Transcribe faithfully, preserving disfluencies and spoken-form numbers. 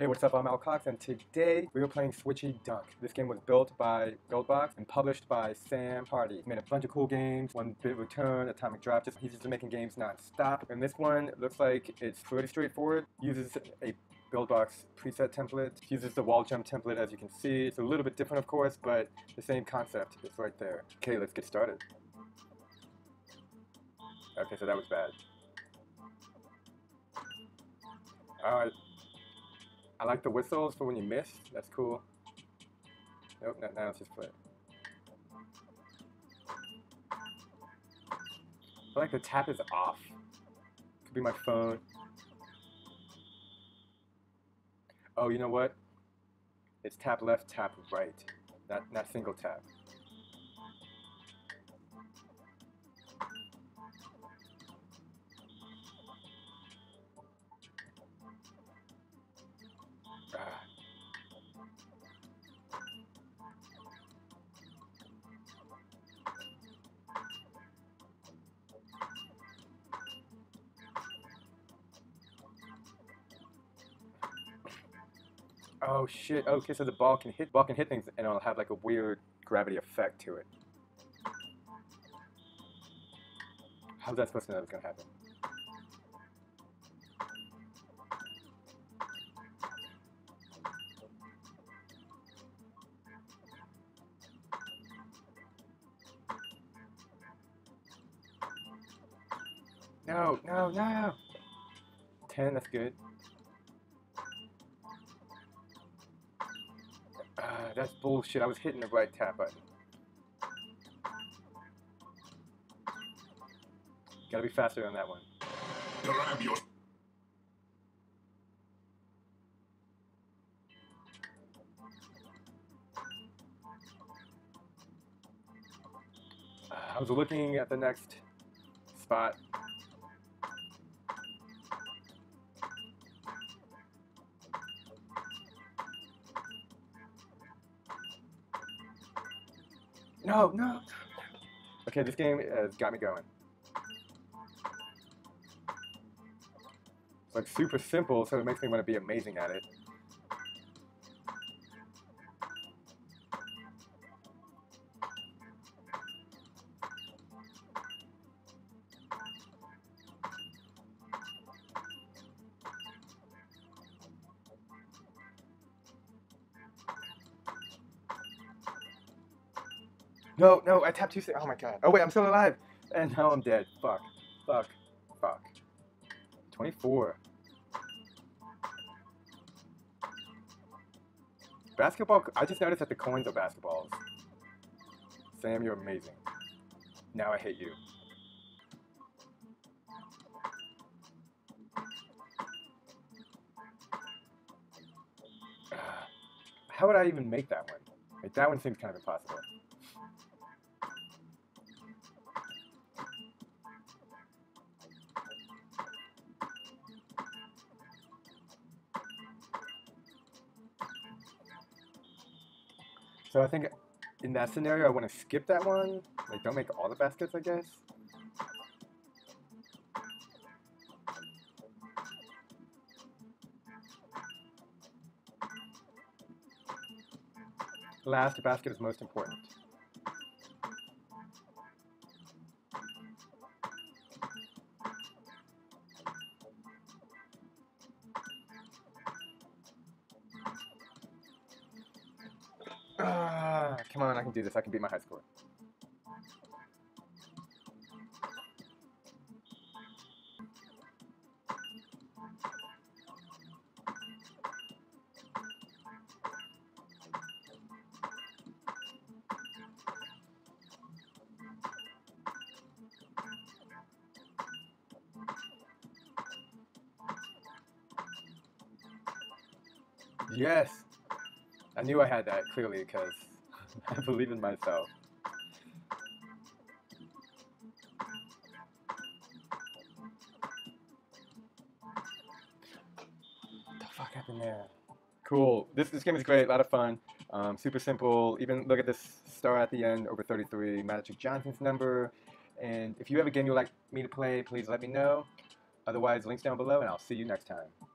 Hey, what's up? I'm Alcox, and today we are playing Switchy Dunk. This game was built by Buildbox and published by Sam Hardy. He made a bunch of cool games, One Bit Return, Atomic Drop. Just, he's just making games non-stop. And this one looks like it's pretty straightforward. Uses a Buildbox preset template. Uses the wall jump template, as you can see. It's a little bit different, of course, but the same concept is right there. Okay, let's get started. Okay, so that was bad. Alright. I like the whistles for when you miss. That's cool. Nope, not now. Let's just play. I feel like the tap is off. Could be my phone. Oh, you know what? It's tap left, tap right. Not not single tap. Oh shit, okay, so the ball can hit ball can hit things and it'll have like a weird gravity effect to it. How's that supposed to know that was gonna happen? No, no, no! ten, that's good. That's bullshit. I was hitting the right tap button. Gotta be faster on that one. Grab your... Uh, I was looking at the next spot. No, no. Okay, this game has got me going. It's like super simple, so it makes me want to be amazing at it. No, no, I tapped two seconds. Oh my god. Oh wait, I'm still alive. And now I'm dead. Fuck. Fuck. Fuck. twenty-four. Basketball, I just noticed that the coins are basketballs. Sam, you're amazing. Now I hate you. How would I even make that one? Like, that one seems kind of impossible. So I think in that scenario, I want to skip that one. Like, don't make all the baskets, I guess. Last basket is most important. Ah, come on, I can do this. I can beat my high score. Yes! I knew I had that, clearly, because I believe in myself. What the fuck happened there? Cool. This, this game is great, a lot of fun. Um, super simple. Even look at this star at the end, over thirty-three, Magic Johnson's number. And if you have a game you'd like me to play, please let me know. Otherwise, links down below, and I'll see you next time.